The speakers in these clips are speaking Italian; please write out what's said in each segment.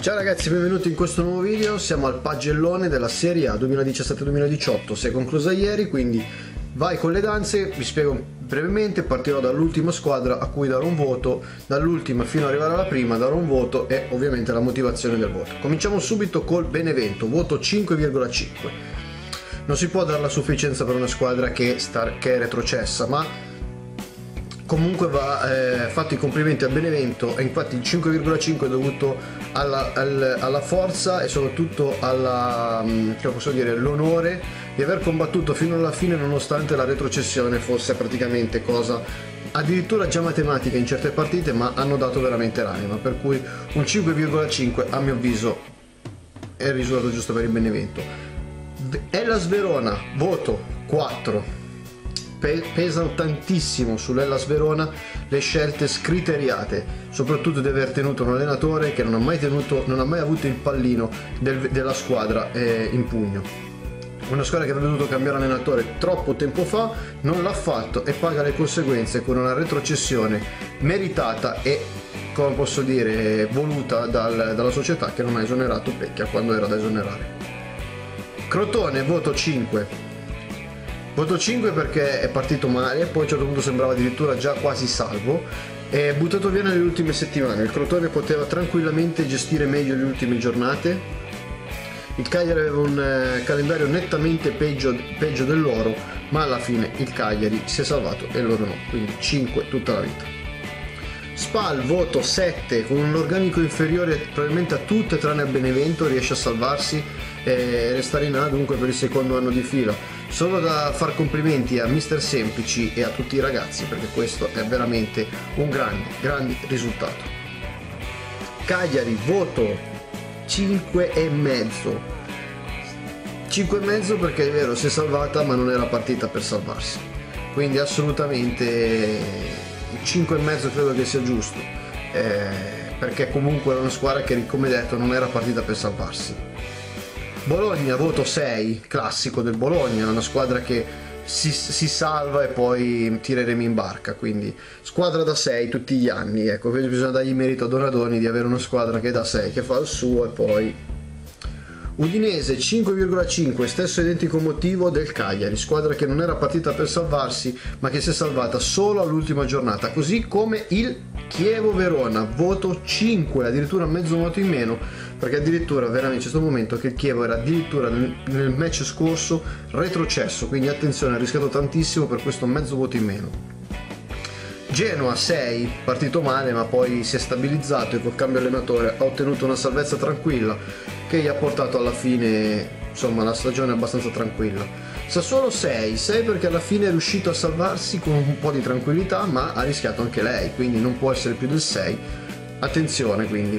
Ciao ragazzi, benvenuti in questo nuovo video. Siamo al pagellone della Serie A 2017-2018, si è conclusa ieri, quindi vai con le danze, vi spiego brevemente. Partirò dall'ultima squadra a cui darò un voto, dall'ultima fino ad arrivare alla prima darò un voto e ovviamente la motivazione del voto. Cominciamo subito col Benevento, voto 5,5. Non si può dare la sufficienza per una squadra che è retrocessa, ma comunque va fatto i complimenti al Benevento, e infatti il 5,5 è dovuto alla forza e soprattutto all'onore di aver combattuto fino alla fine, nonostante la retrocessione fosse praticamente cosa addirittura già matematica in certe partite, ma hanno dato veramente l'anima, per cui un 5,5 a mio avviso è il risultato giusto per il Benevento. Hellas Verona, voto 4. Pesano tantissimo sull'Hellas Verona le scelte scriteriate, soprattutto di aver tenuto un allenatore che non ha mai avuto il pallino della squadra in pugno. Una squadra che avrebbe dovuto cambiare allenatore troppo tempo fa, non l'ha fatto e paga le conseguenze con una retrocessione meritata e, come posso dire, voluta dalla società, che non ha esonerato Pecchia quando era da esonerare. Crotone, voto 5. Voto 5 perché è partito male, poi a un certo punto sembrava addirittura già quasi salvo, è buttato via nelle ultime settimane. Il Crotone poteva tranquillamente gestire meglio le ultime giornate, il Cagliari aveva un calendario nettamente peggio del loro, ma alla fine il Cagliari si è salvato e loro no, quindi 5 tutta la vita. Spal, voto 7, con un organico inferiore probabilmente a tutte tranne a Benevento, riesce a salvarsi e restare in A dunque per il secondo anno di fila. Solo da far complimenti a Mister Semplici e a tutti i ragazzi, perché questo è veramente un grande risultato. Cagliari, voto 5,5. 5,5 perché è vero, si è salvata ma non era partita per salvarsi, quindi assolutamente 5,5 credo che sia giusto, perché comunque era una squadra che, come detto, non era partita per salvarsi. Bologna, voto 6, classico del Bologna, una squadra che si salva e poi tireremo in barca, quindi squadra da 6 tutti gli anni, ecco, bisogna dargli merito a Donadoni di avere una squadra che da 6, che fa il suo e poi... Udinese 5,5, stesso identico motivo del Cagliari, squadra che non era partita per salvarsi ma che si è salvata solo all'ultima giornata, così come il Chievo-Verona, voto 5, addirittura mezzo voto in meno, perché addirittura veramente c'è stato un momento che il Chievo era addirittura nel match scorso retrocesso, quindi attenzione, ha rischiato tantissimo per questo mezzo voto in meno. Genoa 6, partito male ma poi si è stabilizzato e col cambio allenatore ha ottenuto una salvezza tranquilla che gli ha portato alla fine, insomma, la stagione abbastanza tranquilla. Sassuolo 6 perché alla fine è riuscito a salvarsi con un po' di tranquillità, ma ha rischiato anche lei, quindi non può essere più del 6. Attenzione quindi,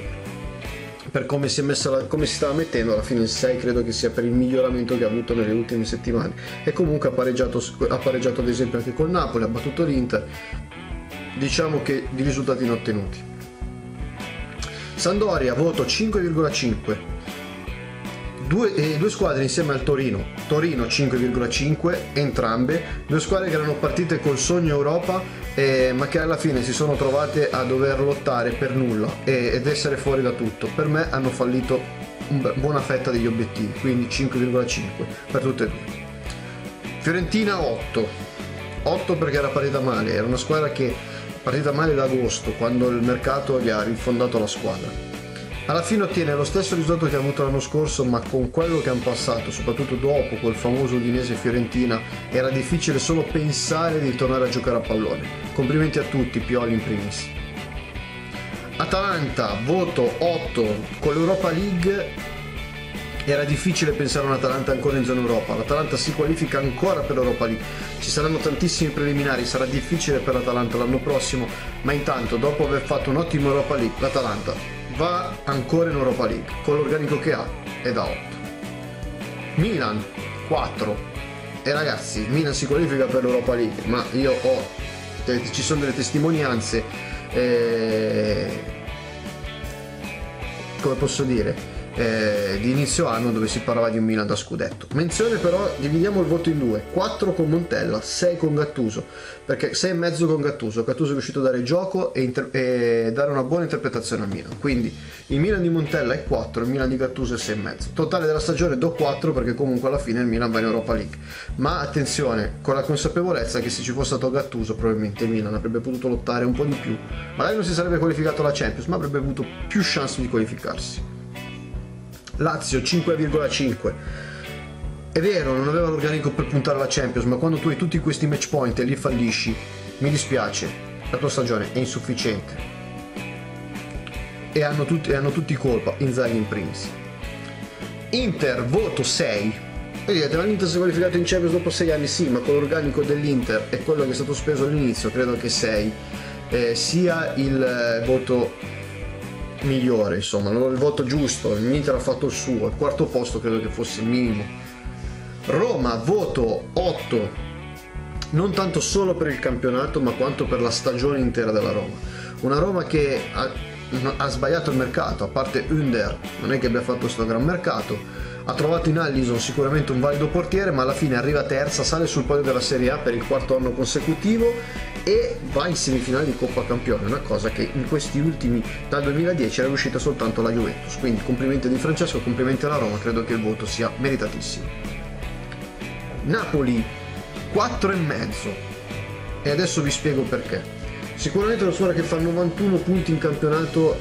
per come si è messa come si stava mettendo, alla fine il 6 credo che sia per il miglioramento che ha avuto nelle ultime settimane, e comunque ha pareggiato ad esempio anche col Napoli, ha battuto l'Inter. Diciamo che di risultati inottenuti. Sampdoria, voto 5,5. Due squadre insieme al Torino. Torino 5,5, entrambe. Due squadre che erano partite col sogno Europa, ma che alla fine si sono trovate a dover lottare per nulla ed essere fuori da tutto. Per me hanno fallito una buona fetta degli obiettivi, quindi 5,5 per tutte e due. Fiorentina 8 perché era partita male, era una squadra che partita male da agosto, quando il mercato gli ha rifondato la squadra. Alla fine ottiene lo stesso risultato che ha avuto l'anno scorso, ma con quello che hanno passato, soprattutto dopo quel famoso Udinese Fiorentina, era difficile solo pensare di tornare a giocare a pallone. Complimenti a tutti, Pioli in primis. Atalanta, voto 8, con l'Europa League era difficile pensare a un Atalanta ancora in zona Europa. L'Atalanta si qualifica ancora per l'Europa League, ci saranno tantissimi preliminari, sarà difficile per l'Atalanta l'anno prossimo, ma intanto dopo aver fatto un ottimo Europa League l'Atalanta va ancora in Europa League con l'organico che ha, è da 8. Milan 4, e ragazzi, Milan si qualifica per l'Europa League, ma io ci sono delle testimonianze, come posso dire, di inizio anno, dove si parlava di un Milan da scudetto. Menzione però, dividiamo il voto in due: 4 con Montella, 6 con Gattuso, perché 6,5 con Gattuso. Gattuso è riuscito a dare gioco e dare una buona interpretazione al Milan, quindi il Milan di Montella è 4, il Milan di Gattuso è 6,5. Totale della stagione do 4, perché comunque alla fine il Milan va in Europa League, ma attenzione, con la consapevolezza che se ci fosse stato Gattuso probabilmente il Milan avrebbe potuto lottare un po' di più, magari non si sarebbe qualificato alla Champions, ma avrebbe avuto più chance di qualificarsi. Lazio 5,5. È vero, non aveva l'organico per puntare alla Champions, ma quando tu hai tutti questi match point e li fallisci, mi dispiace, la tua stagione è insufficiente. E hanno tutti colpa, Inzaghi in primis. Inter voto 6. Vedete, l'Inter si è qualificato in Champions dopo 6 anni, sì, ma con l'organico dell'Inter e quello che è stato speso all'inizio, credo che 6 sia il voto migliore, insomma, il voto giusto. L'Inter ha fatto il suo, il quarto posto credo che fosse il minimo. Roma voto 8, non tanto solo per il campionato ma quanto per la stagione intera della Roma. Una Roma che ha sbagliato il mercato, a parte Under non è che abbia fatto questo gran mercato. Ha trovato in Allison sicuramente un valido portiere, ma alla fine arriva terza, sale sul podio della Serie A per il 4º anno consecutivo e va in semifinale di Coppa Campione, una cosa che in questi ultimi, dal 2010, era riuscita soltanto la Juventus. Quindi complimenti a Di Francesco, complimenti alla Roma, credo che il voto sia meritatissimo. Napoli 4,5, e adesso vi spiego perché. Sicuramente una squadra che fa 91 punti in campionato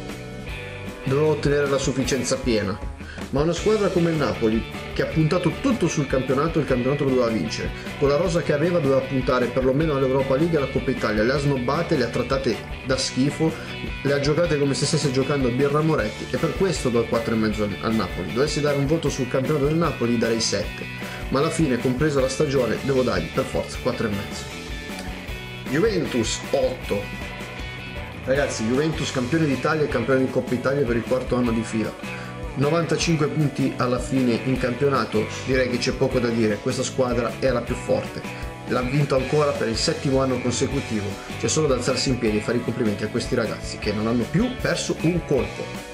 doveva ottenere la sufficienza piena, ma una squadra come il Napoli, che ha puntato tutto sul campionato, il campionato lo doveva vincere, con la rosa che aveva doveva puntare perlomeno all'Europa League e alla Coppa Italia, le ha snobbate, le ha trattate da schifo, le ha giocate come se stesse giocando a Birra Moretti, e per questo do il 4,5 al Napoli. Dovessi dare un voto sul campionato del Napoli darei 7, ma alla fine, compresa la stagione, devo dargli per forza 4,5. Juventus 8. Ragazzi, Juventus campione d'Italia e campione di Coppa Italia per il 4º anno di fila, 95 punti alla fine in campionato, direi che c'è poco da dire, questa squadra è la più forte, l'ha vinto ancora per il 7º anno consecutivo, c'è solo da alzarsi in piedi e fare i complimenti a questi ragazzi che non hanno più perso un colpo.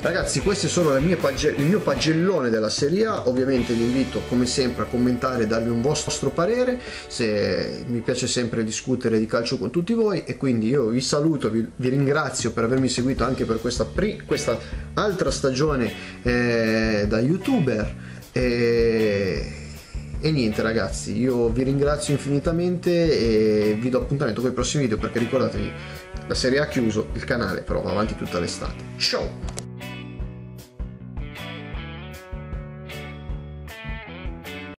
Ragazzi, queste sono il mio pagellone della Serie A. Ovviamente vi invito come sempre a commentare e darvi un vostro parere, se mi piace sempre discutere di calcio con tutti voi, e quindi io vi saluto, vi ringrazio per avermi seguito anche per questa altra stagione da youtuber, e niente ragazzi, io vi ringrazio infinitamente e vi do appuntamento con i prossimi video, perché ricordatevi, la Serie A ha chiuso, il canale però va avanti tutta l'estate. Ciao!